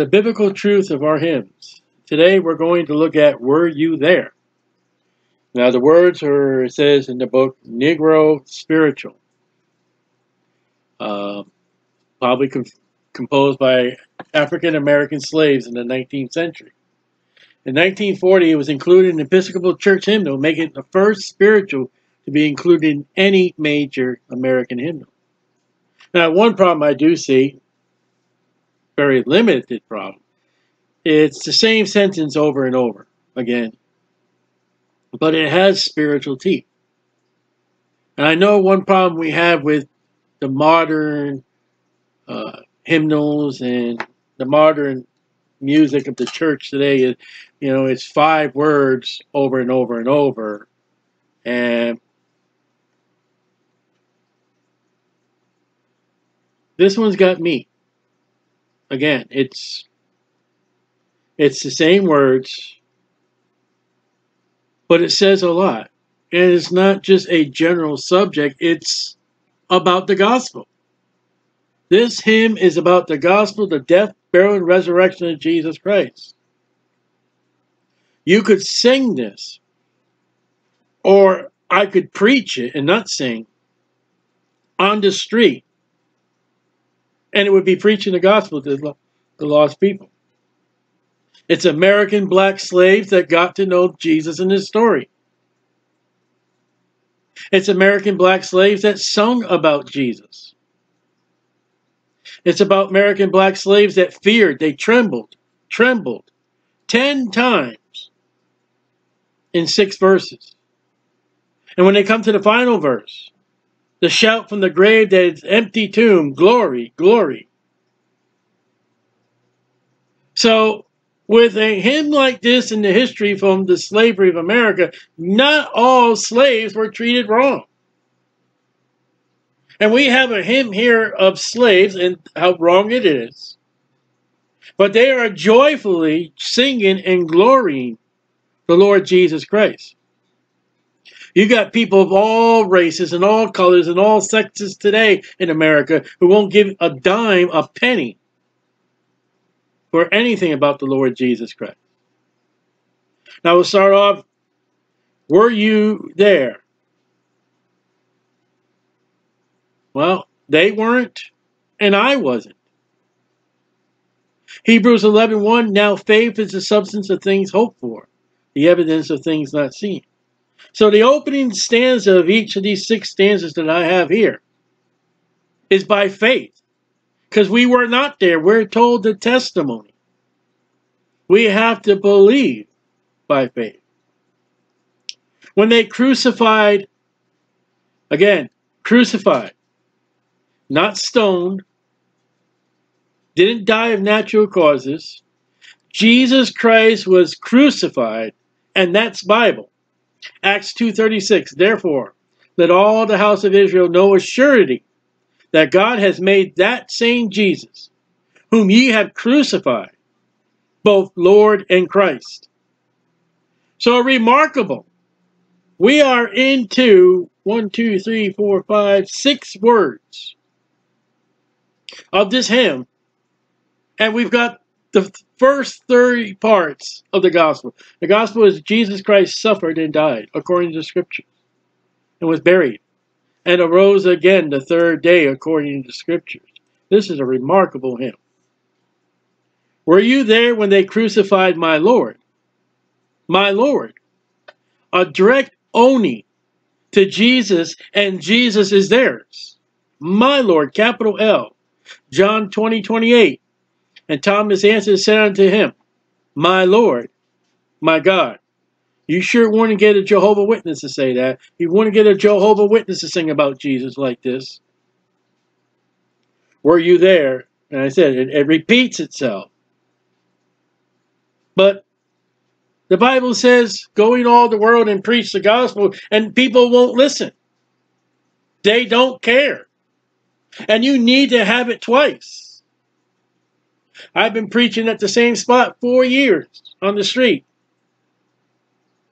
The biblical truth of our hymns. Today we're going to look at Were You There? Now the words are, it says in the book, Negro Spiritual. Probably composed by African-American slaves in the 19th century. In 1940, it was included in the Episcopal Church hymnal, making it the first spiritual to be included in any major American hymnal. Now, one problem I do see, very limited problem, it's the same sentence over and over again, but it has spiritual teeth. And I know one problem we have with the modern hymnals and the modern music of the church today is, you know, it's 5 words over and over and over, and this one's got meat. Again, it's the same words, but it says a lot, and it's not just a general subject, it's about the gospel. This hymn is about the gospel, the death, burial, and resurrection of Jesus Christ. You could sing this, or I could preach it and not sing on the street, and it would be preaching the gospel to the lost people. It's American black slaves that got to know Jesus in this story. It's American black slaves that sung about Jesus. It's about American black slaves that feared. They trembled 10 times in 6 verses. And when they come to the final verse, the shout from the grave, that empty tomb, glory, glory. So with a hymn like this in the history from the slavery of America, not all slaves were treated wrong. And we have a hymn here of slaves and how wrong it is. But they are joyfully singing and glorying the Lord Jesus Christ. You got people of all races and all colors and all sexes today in America who won't give a dime, a penny, for anything about the Lord Jesus Christ. Now we'll start off, were you there? Well, they weren't, and I wasn't. Hebrews 11:1, now faith is the substance of things hoped for, the evidence of things not seen. So the opening stanza of each of these 6 stanzas that I have here is by faith, because we were not there. We're told the testimony. We have to believe by faith. When they crucified, again, crucified, not stoned, didn't die of natural causes. Jesus Christ was crucified, and that's Bible. Acts 2:36, therefore, let all the house of Israel know with surety that God has made that same Jesus, whom ye have crucified, both Lord and Christ. So remarkable. We are into 6 words of this hymn, and we've got the first 30 parts of the gospel. The gospel is Jesus Christ suffered and died according to the scriptures, and was buried, and arose again the 3rd day according to the scriptures. This is a remarkable hymn. Were you there when they crucified my Lord? My Lord. A direct oni to Jesus, and Jesus is theirs. My Lord, capital L. John 20:28. And Thomas answered and said unto him, my Lord, my God. You sure want to get a Jehovah's Witness to say that. You want to get a Jehovah's Witness to sing about Jesus like this. Were you there? And I said, it repeats itself. But the Bible says, go in all the world and preach the gospel, and people won't listen. They don't care. And you need to have it twice. I've been preaching at the same spot 4 years on the street.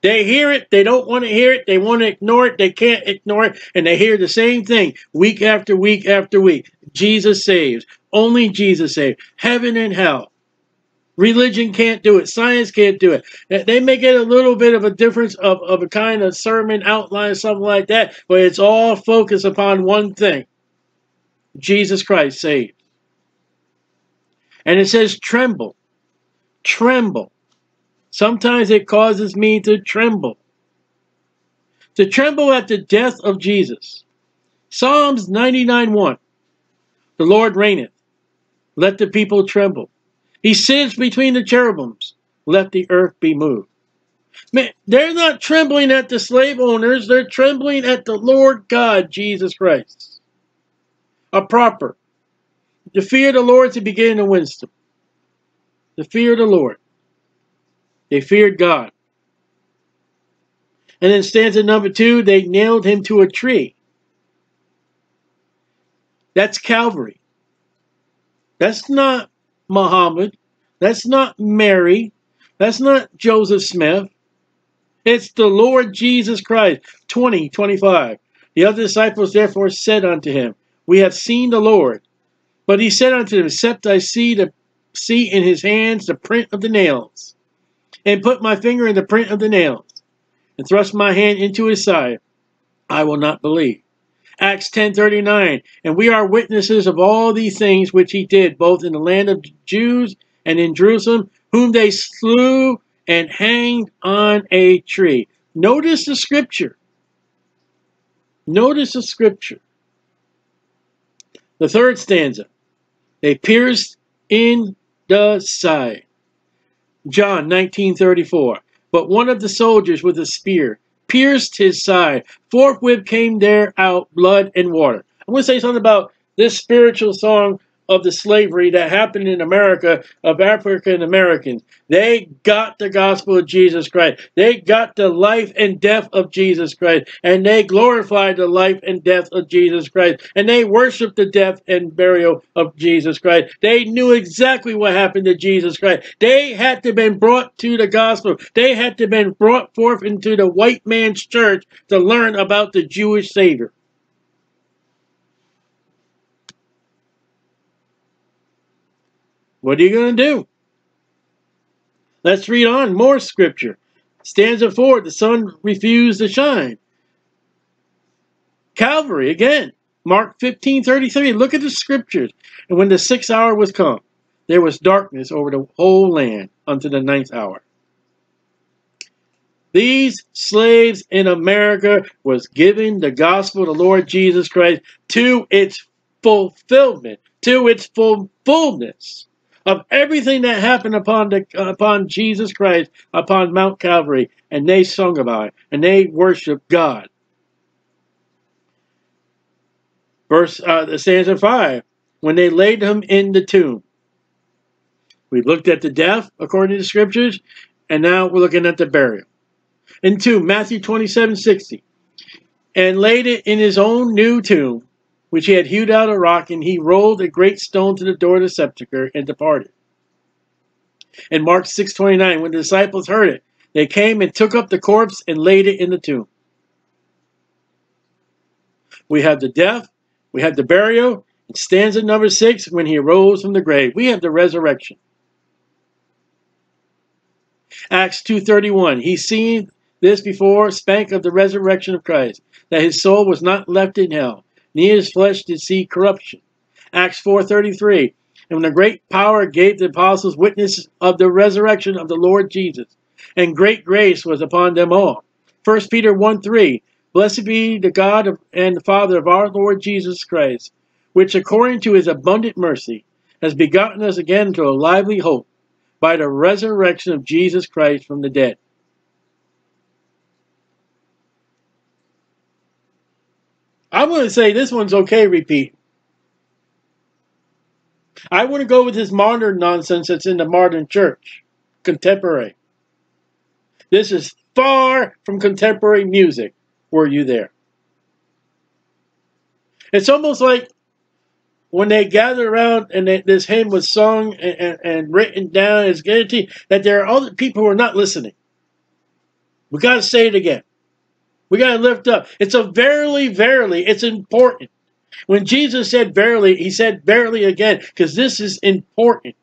They hear it. They don't want to hear it. They want to ignore it. They can't ignore it. And they hear the same thing week after week after week. Jesus saves. Only Jesus saves. Heaven and hell. Religion can't do it. Science can't do it. They may get a little bit of a difference of a kind of sermon outline, something like that, but it's all focused upon one thing. Jesus Christ saved. And it says tremble. Tremble. Sometimes it causes me to tremble. To tremble at the death of Jesus. Psalms 99:1. The Lord reigneth. Let the people tremble. He sits between the cherubims. Let the earth be moved. Man, they're not trembling at the slave owners. They're trembling at the Lord God, Jesus Christ. A proper. The fear of the Lord to begin in wisdom. The fear of the Lord. They feared God. And then stanza number 2, they nailed him to a tree. That's Calvary. That's not Muhammad. That's not Mary. That's not Joseph Smith. It's the Lord Jesus Christ. 20:25. The other disciples therefore said unto him, we have seen the Lord. But he said unto them, except I see in his hands the print of the nails, and put my finger in the print of the nails, and thrust my hand into his side, I will not believe. Acts 10:39, and we are witnesses of all these things which he did, both in the land of the Jews and in Jerusalem, whom they slew and hanged on a tree. Notice the scripture. Notice the scripture. The third stanza, they pierced in the side. John 19:34, but one of the soldiers with a spear pierced his side. Forthwith came there out blood and water. I want to say something about this spiritual song of the slavery that happened in America of African Americans. They got the gospel of Jesus Christ. They got the life and death of Jesus Christ. And they glorified the life and death of Jesus Christ. And they worshiped the death and burial of Jesus Christ. They knew exactly what happened to Jesus Christ. They had to have been brought to the gospel. They had to have been brought forth into the white man's church to learn about the Jewish Savior. What are you going to do? Let's read on more scripture. Stanza 4, the sun refused to shine. Calvary, again. Mark 15:33. Look at the scriptures. And when the 6th hour was come, there was darkness over the whole land unto the 9th hour. These slaves in America was given the gospel of the Lord Jesus Christ to its fulfillment, to its fullness. Of everything that happened upon Jesus Christ, upon Mount Calvary, and they sung about it, and they worshiped God. Verse stanza 5, when they laid him in the tomb. We looked at the death according to the scriptures, and now we're looking at the burial. In tomb, Matthew 27:60, and laid it in his own new tomb, which he had hewed out a rock, and he rolled a great stone to the door of the sepulchre and departed. In Mark 6:29, when the disciples heard it, they came and took up the corpse and laid it in the tomb. We have the death, we have the burial, and stanza number 6, when he arose from the grave. We have the resurrection. Acts 2:31, he seen this before, spake of the resurrection of Christ, that his soul was not left in hell, neither his flesh did see corruption. Acts 4:33. And when a great power gave the apostles witness of the resurrection of the Lord Jesus, and great grace was upon them all. 1 Peter 1:3. Blessed be the God and Father of our Lord Jesus Christ, which according to his abundant mercy has begotten us again to a lively hope by the resurrection of Jesus Christ from the dead. I'm going to say this one's okay, repeat. I want to go with this modern nonsense that's in the modern church. Contemporary. This is far from contemporary music. Were you there? It's almost like when they gather around and this hymn was sung and written down, it's guaranteed that there are other people who are not listening. We've got to say it again. We got to lift up. It's a verily, verily. It's important. When Jesus said verily, he said verily again, because this is important.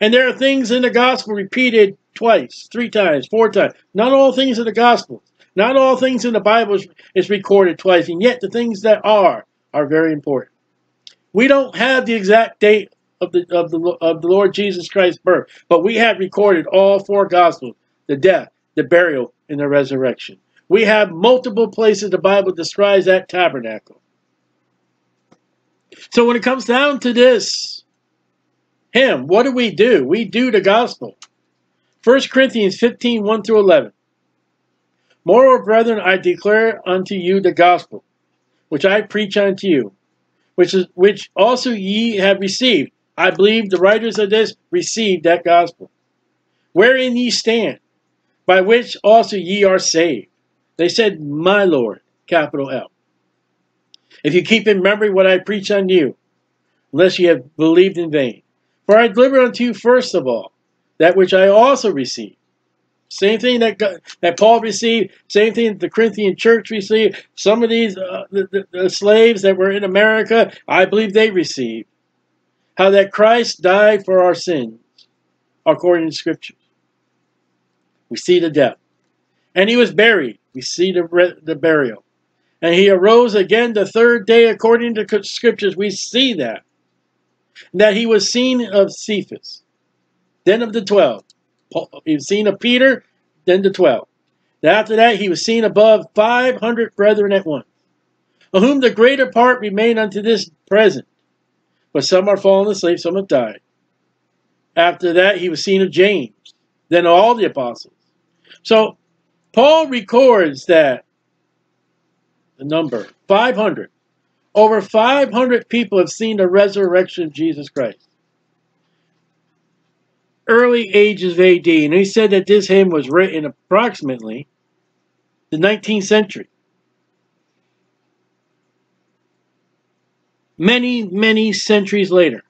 And there are things in the gospel repeated twice, three times, four times. Not all things in the gospel, not all things in the Bible is recorded twice. And yet the things that are very important. We don't have the exact date of the Lord Jesus Christ's birth, but we have recorded all four gospels, the death, the burial, and the resurrection. We have multiple places the Bible describes that tabernacle. So when it comes down to this hymn, what do? We do the gospel. 1 Corinthians 15, 1 through 11. Moreover, brethren, I declare unto you the gospel, which I preach unto you, which also ye have received. I believe the writers of this received that gospel, wherein ye stand, by which also ye are saved. They said, my Lord, capital L. If you keep in memory what I preach on you, unless ye have believed in vain. For I delivered unto you first of all, that which I also received. Same thing that Paul received, same thing that the Corinthian church received. Some of these the slaves that were in America, I believe they received. How that Christ died for our sins, according to Scripture. We see the death. And he was buried. We see the burial. And he arose again the third day according to Scriptures. We see that. That he was seen of Cephas, then of the 12. He was seen of Peter, then the 12. And after that he was seen above 500 brethren at once, of whom the greater part remain unto this present. But some are fallen asleep, some have died. After that he was seen of James, then of all the apostles. So Paul records that the number 500. Over 500 people have seen the resurrection of Jesus Christ. Early ages of AD, and he said that this hymn was written approximately the 19th century. Many, many centuries later,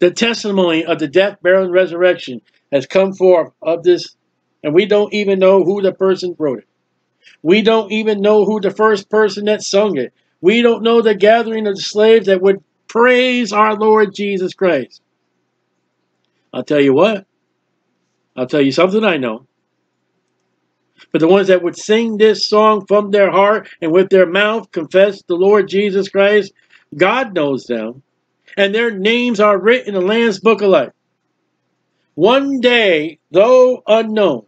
the testimony of the death, burial, and resurrection has come forth of this, and we don't even know who the person wrote it. We don't even know who the first person that sung it. We don't know the gathering of the slaves that would praise our Lord Jesus Christ. I'll tell you what. I'll tell you something I know. But the ones that would sing this song from their heart and with their mouth confess the Lord Jesus Christ, God knows them. And their names are written in the Lamb's Book of Life. One day, though unknown,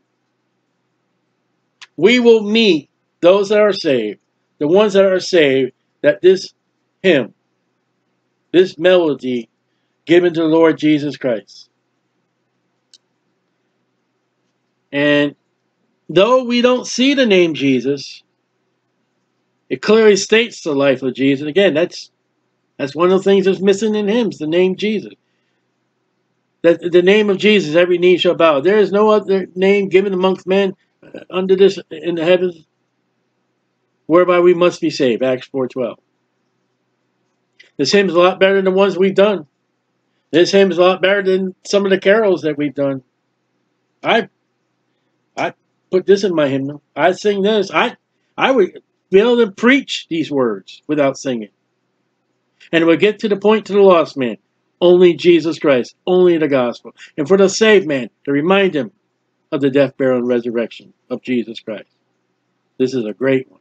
we will meet those that are saved. The ones that are saved, that this hymn, this melody given to the Lord Jesus Christ. And though we don't see the name Jesus, it clearly states the life of Jesus. Again, that's one of the things that's missing in hymns, the name Jesus. That the name of Jesus, every knee shall bow. There is no other name given amongst men under this in the heavens, whereby we must be saved, Acts 4:12. This hymn is a lot better than the ones we've done. This hymn is a lot better than some of the carols that we've done. I put this in my hymnal. I sing this. I would be able to preach these words without singing. And it would get to the point to the lost man. Only Jesus Christ. Only the gospel. And for the saved man, to remind him of the death, burial, and resurrection of Jesus Christ. This is a great one.